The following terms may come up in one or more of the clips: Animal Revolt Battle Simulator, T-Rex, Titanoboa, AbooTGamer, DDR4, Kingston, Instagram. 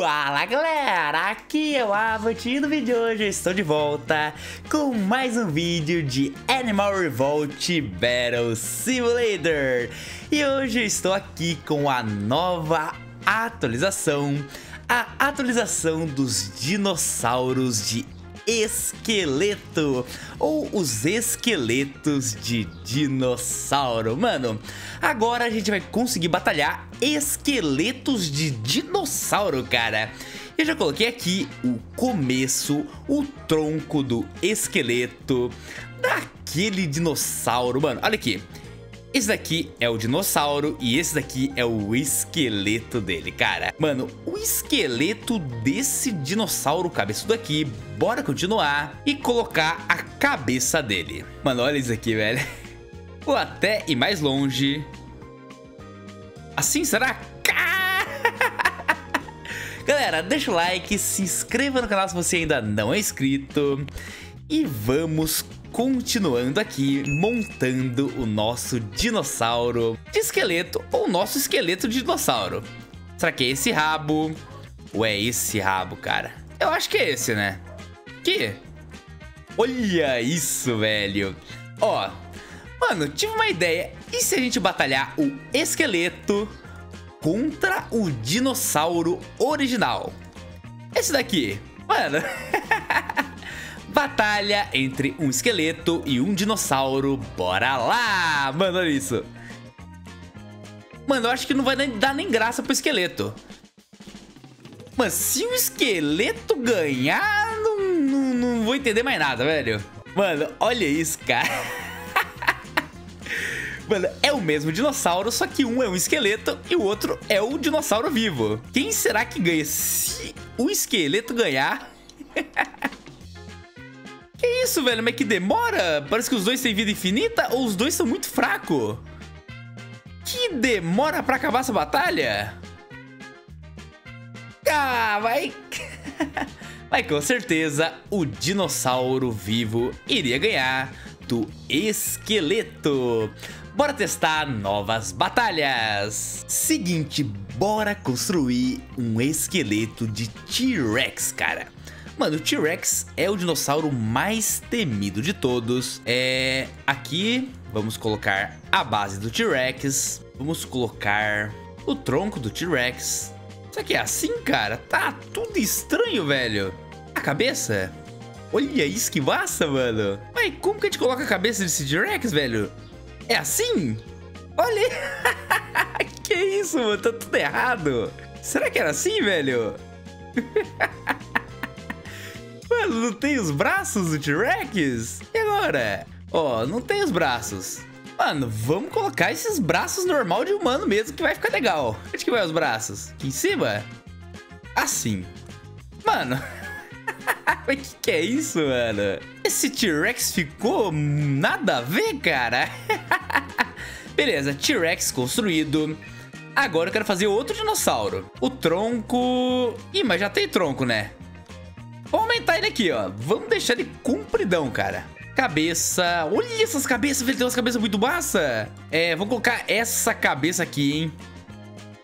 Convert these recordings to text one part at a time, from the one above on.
Fala galera, aqui é o AbooT e no vídeo de hoje eu estou de volta com mais um vídeo de Animal Revolt Battle Simulator. E hoje eu estou aqui com a nova atualização, a atualização dos dinossauros de esqueleto, ou os esqueletos de dinossauro. Mano, agora a gente vai conseguir batalhar esqueletos de dinossauro, cara. Eu já coloquei aqui o começo, o tronco do esqueleto daquele dinossauro. Mano, olha aqui. Esse daqui é o dinossauro e esse daqui é o esqueleto dele, cara. Mano, o esqueleto desse dinossauro cabeçudo aqui. Bora continuar e colocar a cabeça dele. Mano, olha isso aqui, velho. Vou até ir mais longe. Assim será? Galera, deixa o like, se inscreva no canal se você ainda não é inscrito. E vamos continuando aqui, montando o nosso dinossauro de esqueleto, ou nosso esqueleto de dinossauro. Será que é esse rabo? Ou é esse rabo, cara? Eu acho que é esse, né? Que? Olha isso, velho. Ó, mano, tive uma ideia. E se a gente batalhar o esqueleto contra o dinossauro original? Esse daqui. Mano... Batalha entre um esqueleto e um dinossauro, bora lá! Mano, olha isso. Mano, eu acho que não vai dar nem graça pro esqueleto. Mas se o esqueleto ganhar, não vou entender mais nada, velho. Mano, olha isso, cara. Mano, é o mesmo dinossauro, só que um é um esqueleto e o outro é o dinossauro vivo. Quem será que ganha se o esqueleto ganhar? Que isso, velho? Mas que demora? Parece que os dois têm vida infinita ou os dois são muito fracos? Que demora pra acabar essa batalha? Ah, vai... Vai com certeza o dinossauro vivo iria ganhar do esqueleto. Bora testar novas batalhas. Seguinte, bora construir um esqueleto de T-Rex, cara. Mano, o T-Rex é o dinossauro mais temido de todos. Aqui, vamos colocar a base do T-Rex. Vamos colocar o tronco do T-Rex. Será que é assim, cara? Tá tudo estranho, velho. A cabeça? Olha isso, que massa, mano. Mas como que a gente coloca a cabeça desse T-Rex, velho? É assim? Olha. Que isso, mano? Tá tudo errado. Será que era assim, velho? Mano, não tem os braços do T-Rex? E agora? Ó, não tem os braços. Mano, vamos colocar esses braços normal de humano mesmo, que vai ficar legal. Onde que vai os braços? Aqui em cima? Assim. Mano. Mas que é isso, mano? Esse T-Rex ficou nada a ver, cara. Beleza, T-Rex construído. Agora eu quero fazer outro dinossauro. O tronco... Ih, mas já tem tronco, né? Vamos aumentar ele aqui, ó. Vamos deixar ele compridão, cara. Cabeça. Olha essas cabeças, velho. Tem umas cabeças muito massas. Vamos colocar essa cabeça aqui, hein.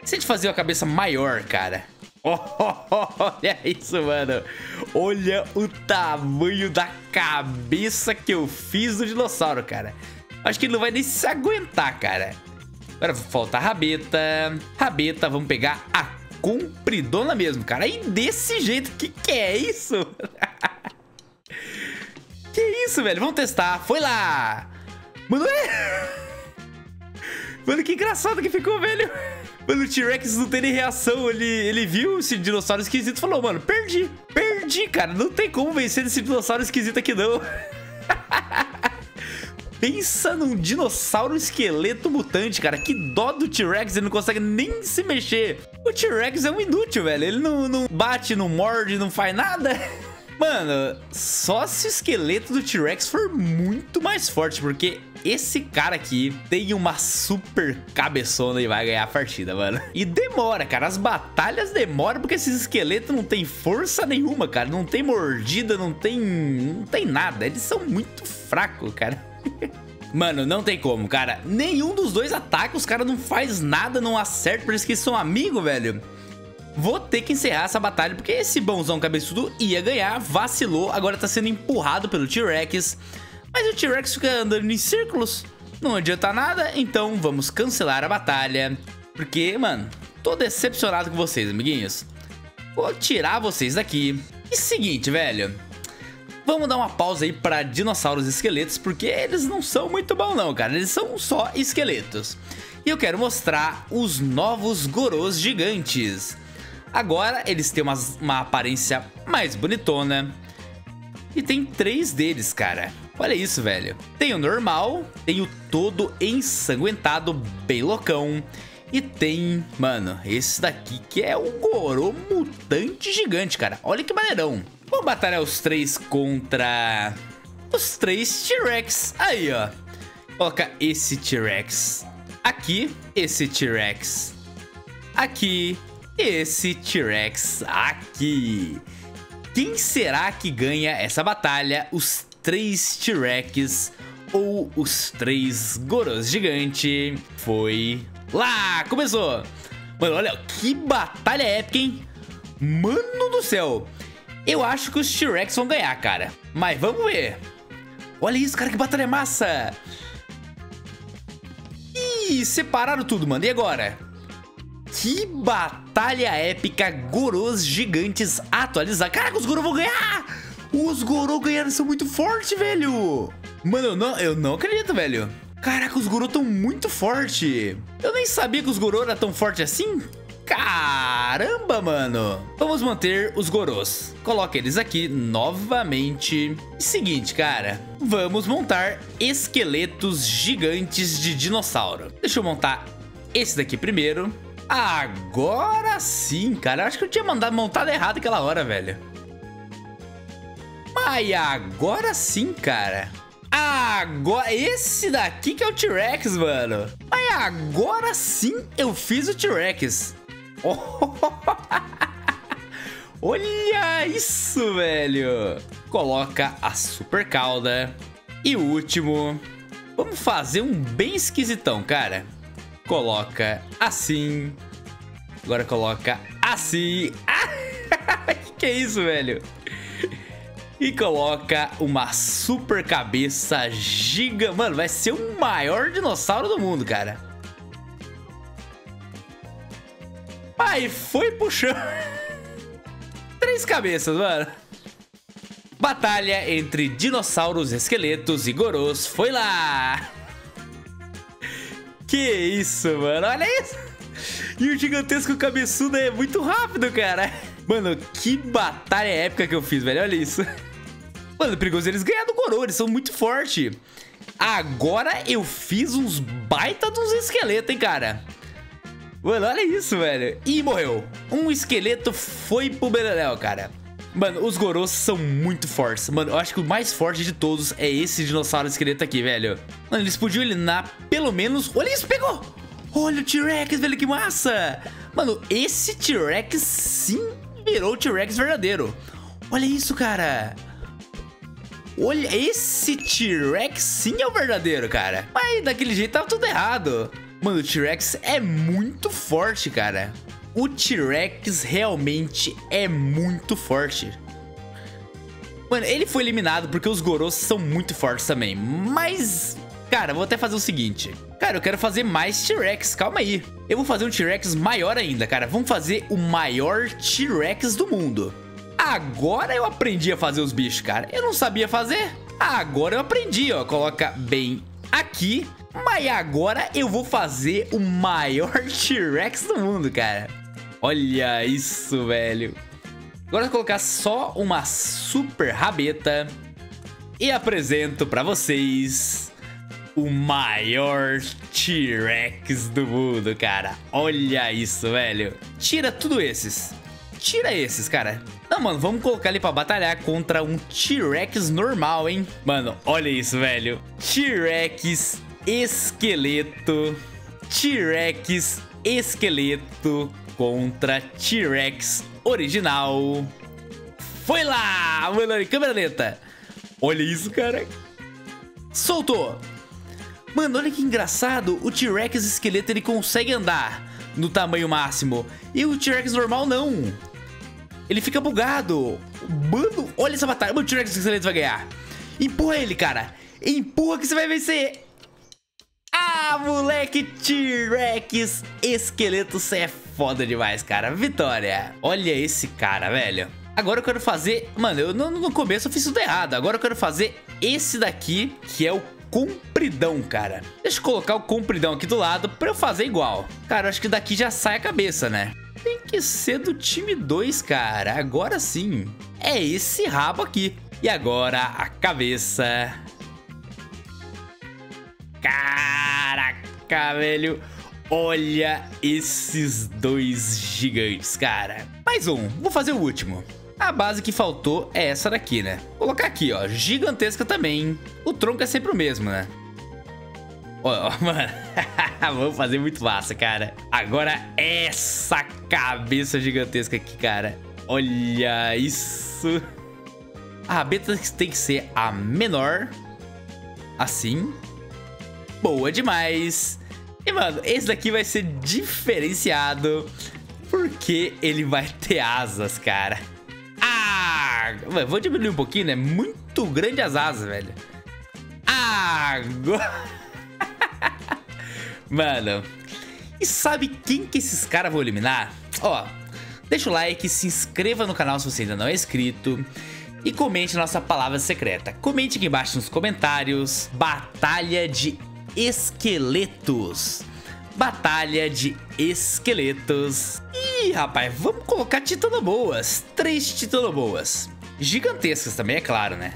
Se a gente fazer uma cabeça maior, cara. Olha isso, mano. Olha o tamanho da cabeça que eu fiz do dinossauro, cara. Acho que ele não vai nem se aguentar, cara. Agora falta a rabeta. Rabeta, vamos pegar a compridona mesmo, cara. E desse jeito, que é isso? Que isso, velho? Vamos testar. Foi lá. Mano, mano, que engraçado que ficou, velho. Mano, o T-Rex não tem nem reação. Ele viu esse dinossauro esquisito e falou, mano, perdi. Perdi, cara. Não tem como vencer esse dinossauro esquisito aqui, não. Pensa num dinossauro esqueleto mutante, cara. Que dó do T-Rex, ele não consegue nem se mexer. O T-Rex é um inútil, velho. Ele não bate, não morde, não faz nada. Mano, só se o esqueleto do T-Rex for muito mais forte, porque esse cara aqui tem uma super cabeçona e vai ganhar a partida, mano. E demora, cara. As batalhas demoram porque esses esqueletos não tem força nenhuma, cara. Não tem mordida, não tem nada. Eles são muito fracos, cara. Mano, não tem como, cara. Nenhum dos dois ataca, os caras não faz nada, não acerta. Parece que eles são amigos, velho. Vou ter que encerrar essa batalha, porque esse bonzão cabeçudo ia ganhar, vacilou, agora tá sendo empurrado pelo T-Rex. Mas o T-Rex fica andando em círculos, não adianta nada, então vamos cancelar a batalha. Porque, mano, tô decepcionado com vocês, amiguinhos. Vou tirar vocês daqui. E seguinte, velho, vamos dar uma pausa aí pra dinossauros e esqueletos, porque eles não são muito bons não, cara. Eles são só esqueletos. E eu quero mostrar os novos gorôs gigantes. Agora eles têm uma aparência mais bonitona. E tem 3 deles, cara. Olha isso, velho. Tem o normal, tem o todo ensanguentado, bem loucão. E tem, mano, esse daqui que é o gorô mutante gigante, cara. Olha que maneirão. Vou batalhar os 3 contra os 3 T-Rex. Aí, ó. Coloca esse T-Rex aqui, esse T-Rex aqui e esse T-Rex aqui. Quem será que ganha essa batalha? Os 3 T-Rex ou os 3 gorôs gigante? Foi lá, começou. Mano, olha, que batalha épica, hein? Mano do céu. Eu acho que os T-Rex vão ganhar, cara. Mas vamos ver. Olha isso, cara, que batalha massa. Ih, separaram tudo, mano. E agora? Que batalha épica. Gorôs gigantes atualizar. Caraca, os gorôs vão ganhar. Os gorôs ganharam, são muito fortes, velho. Mano, eu não acredito, velho. Caraca, os gorôs estão muito fortes. Eu nem sabia que os gorôs eram tão fortes assim. Caramba, mano. Vamos manter os gorôs. Coloca eles aqui novamente. E seguinte, cara, vamos montar esqueletos gigantes de dinossauro. Deixa eu montar esse daqui primeiro. Agora sim, cara. Eu acho que eu tinha montado errado aquela hora, velho. Mas agora sim, cara. Agora, esse daqui que é o T-Rex, mano. Mas agora sim eu fiz o T-Rex. Olha isso, velho. Coloca a super cauda. E o último, vamos fazer um bem esquisitão, cara. Coloca assim. Agora coloca assim. Que é isso, velho? E coloca uma super cabeça gigante. Mano, vai ser o maior dinossauro do mundo, cara. Aí foi puxando. 3 cabeças, mano. Batalha entre dinossauros, esqueletos e gorôs. Foi lá. Que isso, mano. Olha isso. E o gigantesco cabeçudo é muito rápido, cara. Mano, que batalha épica que eu fiz, velho. Olha isso. Mano, perigoso eles ganharam do gorô. Eles são muito fortes. Agora eu fiz uns baita dos esqueletos, hein, cara. Mano, olha isso, velho. Ih, morreu. Um esqueleto foi pro beleléu, cara. Mano, os gorôs são muito fortes. Mano, eu acho que o mais forte de todos é esse dinossauro esqueleto aqui, velho. Mano, eles podiam eliminar pelo menos... Olha isso, pegou! Olha o T-Rex, velho, que massa! Mano, esse T-Rex sim virou o T-Rex verdadeiro. Olha isso, cara. Olha, esse T-Rex sim é o verdadeiro, cara. Mas daquele jeito tava tudo errado. Mano, o T-Rex é muito forte, cara. O T-Rex realmente é muito forte. Mano, ele foi eliminado porque os gorôs são muito fortes também. Mas, cara, vou até fazer o seguinte. Cara, eu quero fazer mais T-Rex, calma aí. Eu vou fazer um T-Rex maior ainda, cara. Vamos fazer o maior T-Rex do mundo. Agora eu aprendi a fazer os bichos, cara. Eu não sabia fazer. Agora eu aprendi, ó. Coloca bem aqui. Mas agora eu vou fazer o maior T-Rex do mundo, cara. Olha isso, velho. Agora eu vou colocar só uma super rabeta. E apresento pra vocês o maior T-Rex do mundo, cara. Olha isso, velho. Tira tudo esses. Tira esses, cara. Não, mano, vamos colocar ele pra batalhar contra um T-Rex normal, hein. Mano, olha isso, velho. T-Rex... esqueleto, T-Rex esqueleto contra T-Rex original. Foi lá, mano, câmera lenta. Olha isso, cara. Soltou. Mano, olha que engraçado. O T-Rex esqueleto, ele consegue andar. no tamanho máximo. E o T-Rex normal não. Ele fica bugado. Mano, olha essa batalha. O T-Rex excelente vai ganhar. Empurra ele, cara. Empurra que você vai vencer. Ah, moleque, T-Rex esqueleto, você é foda demais, cara. Vitória. Olha esse cara, velho. Agora eu quero fazer... Mano, eu no começo eu fiz tudo errado. Agora eu quero fazer esse daqui, que é o compridão, cara. Deixa eu colocar o compridão aqui do lado pra eu fazer igual. Cara, eu acho que daqui já sai a cabeça, né? Tem que ser do time 2, cara. Agora sim. É esse rabo aqui. E agora a cabeça... Caraca, velho. Olha esses dois gigantes, cara. Mais um, vou fazer o último. A base que faltou é essa daqui, né? Vou colocar aqui, ó, gigantesca também. O tronco é sempre o mesmo, né? Ó, mano. Vou fazer muito massa, cara. Agora essa cabeça gigantesca aqui, cara. Olha isso. A rabeta tem que ser a menor. Assim. Boa demais. E, mano, esse daqui vai ser diferenciado porque ele vai ter asas, cara. Ah, vou diminuir um pouquinho, né? Muito grande as asas, velho. Ah, agora... Mano, e sabe quem que esses caras vão eliminar? Ó, deixa o like, se inscreva no canal se você ainda não é inscrito. E comente nossa palavra secreta. Comente aqui embaixo nos comentários. Batalha de esqueletos. Batalha de esqueletos. Ih, rapaz, vamos colocar titanoboas. 3 titanoboas. Gigantescas também, é claro, né?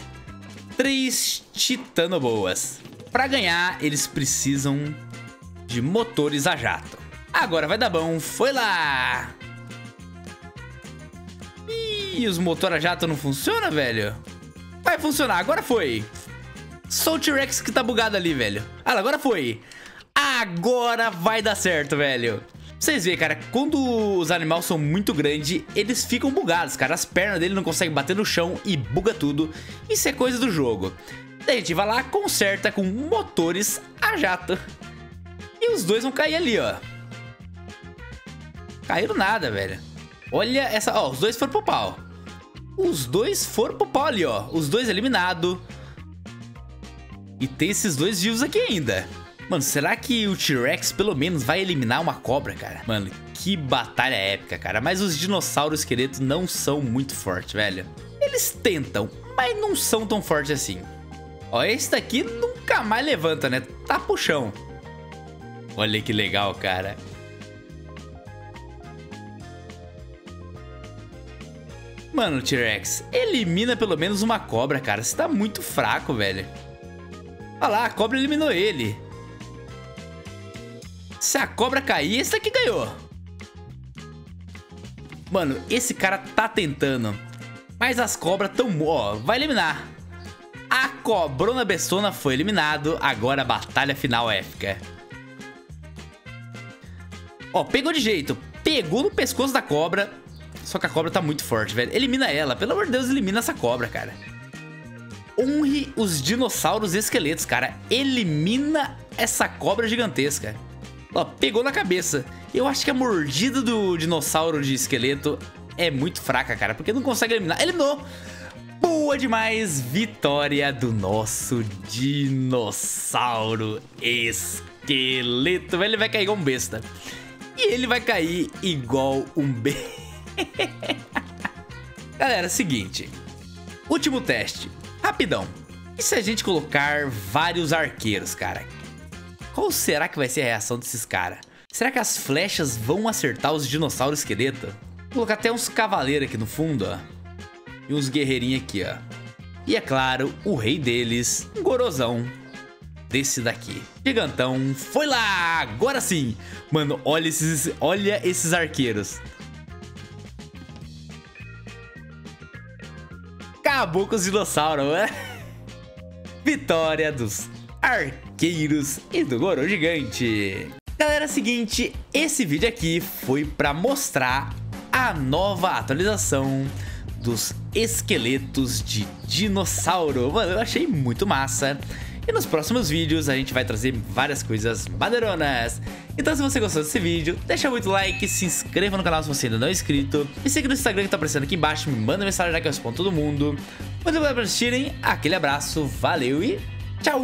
3 titanoboas. Pra ganhar, eles precisam de motores a jato. Agora vai dar bom. Foi lá. Ih, os motores a jato não funcionam, velho? Vai funcionar, agora foi. Só o T-Rex que tá bugado ali, velho. Ah, agora foi. Agora vai dar certo, velho. Vocês veem, cara, quando os animais são muito grandes, eles ficam bugados, cara. As pernas dele não conseguem bater no chão e buga tudo. Isso é coisa do jogo. Daí a gente vai lá, conserta com motores a jato. E os dois vão cair ali, ó. Caíram nada, velho. Olha essa, ó, os dois foram pro pau. Os dois foram pro pau ali, ó. Os dois eliminados. E tem esses dois vivos aqui ainda. Mano, será que o T-Rex pelo menos vai eliminar uma cobra, cara? Mano, que batalha épica, cara. Mas os dinossauros esqueletos não são muito fortes, velho. Eles tentam, mas não são tão fortes assim. Ó, esse daqui nunca mais levanta, né? Tá pro chão. Olha que legal, cara. Mano, T-Rex, elimina pelo menos uma cobra, cara. Você tá muito fraco, velho. Olha lá, a cobra eliminou ele. Se a cobra cair, esse daqui ganhou. Mano, esse cara tá tentando. Mas as cobras tão... Ó, vai eliminar. A cobrona bestona foi eliminado. Agora a batalha final épica. Ó, pegou de jeito. Pegou no pescoço da cobra. Só que a cobra tá muito forte, velho. Elimina ela. Pelo amor de Deus, elimina essa cobra, cara. Honre os dinossauros esqueletos, cara. Elimina essa cobra gigantesca. Ó, pegou na cabeça. Eu acho que a mordida do dinossauro de esqueleto é muito fraca, cara. Porque não consegue eliminar. Eliminou! Boa demais! Vitória do nosso dinossauro esqueleto. Ele vai cair igual um besta. E ele vai cair igual um besta. Galera, seguinte. Último teste. Rapidão. E se a gente colocar vários arqueiros, cara? Qual será que vai ser a reação desses caras? Será que as flechas vão acertar os dinossauros esqueleto? Vou colocar até uns cavaleiros aqui no fundo, ó. E uns guerreirinhos aqui, ó. E é claro, o rei deles, um gorozão. Desse daqui. Gigantão. Foi lá! Agora sim! Mano, olha esses arqueiros. Acabou com os dinossauros, né? Vitória dos arqueiros e do Goro Gigante. Galera, seguinte, esse vídeo aqui foi pra mostrar a nova atualização dos esqueletos de dinossauro. Mano, eu achei muito massa. E nos próximos vídeos a gente vai trazer várias coisas maneironas. Então se você gostou desse vídeo, deixa muito like, se inscreva no canal se você ainda não é inscrito, me siga no Instagram que tá aparecendo aqui embaixo, me manda mensagem lá que eu respondo todo mundo. Muito obrigado por assistirem, aquele abraço, valeu e tchau!